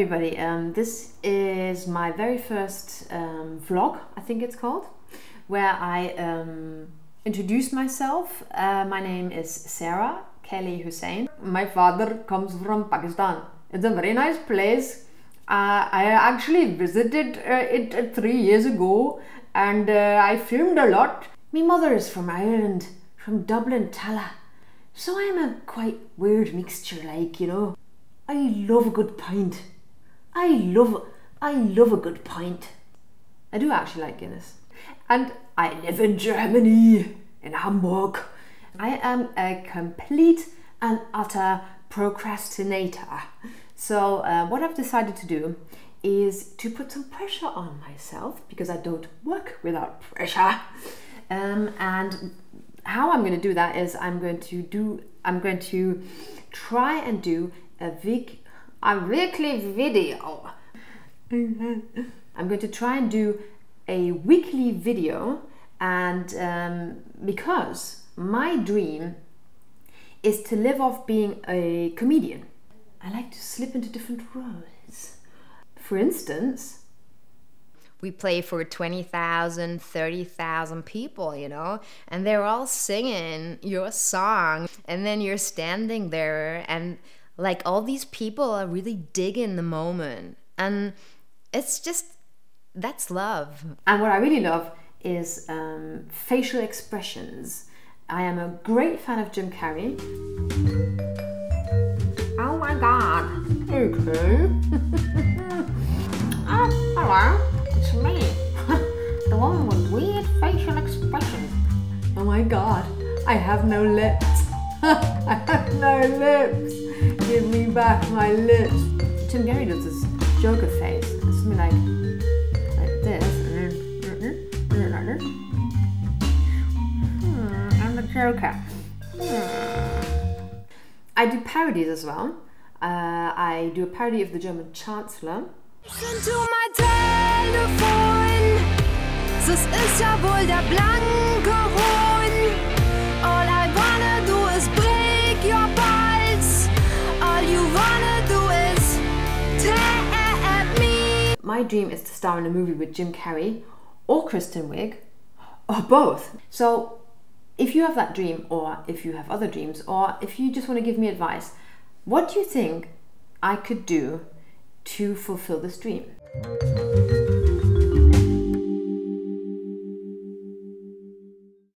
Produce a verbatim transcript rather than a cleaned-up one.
everybody, um, this is my very first um, vlog, I think it's called, where I um, introduce myself. Uh, my name is Sarah Kelly Husain. My father comes from Pakistan. It's a very nice place. Uh, I actually visited uh, it uh, three years ago and uh, I filmed a lot. My mother is from Ireland, from Dublin, Tala. So I'm a quite weird mixture, like, you know. I love a good pint. I love, I love a good pint. I do actually like Guinness. And I live in Germany, in Hamburg. I am a complete and utter procrastinator. So uh, what I've decided to do is to put some pressure on myself, because I don't work without pressure. Um, and how I'm going to do that is I'm going to do, I'm going to try and do a week, a weekly video. I'm going to try and do a weekly video, and um, because my dream is to live off being a comedian. I like to slip into different roles. For instance, we play for twenty thousand, thirty thousand people, you know, and they're all singing your song, and then you're standing there, and like all these people are really digging the moment, and it's just, that's love. And what I really love is um, facial expressions. I am a great fan of Jim Carrey. Oh my God. Okay. Oh, hello. It's me. The one with weird facial expressions. Oh my God. I have no lips. I have no lips. Give me back my lips. Jim Carrey does this Joker face. It's something like, like this. Hmm, I'm the Joker. Hmm. I do parodies as well. Uh, I do a parody of the German Chancellor. Listen to my telephone. Das ist ja wohl der blanke Hohn. All I wanna do is break your balls. All you wanna do is tear at me. My dream is to star in a movie with Jim Carrey or Kristen Wiig or both. So if you have that dream, or if you have other dreams, or if you just want to give me advice, what do you think I could do to fulfill this dream?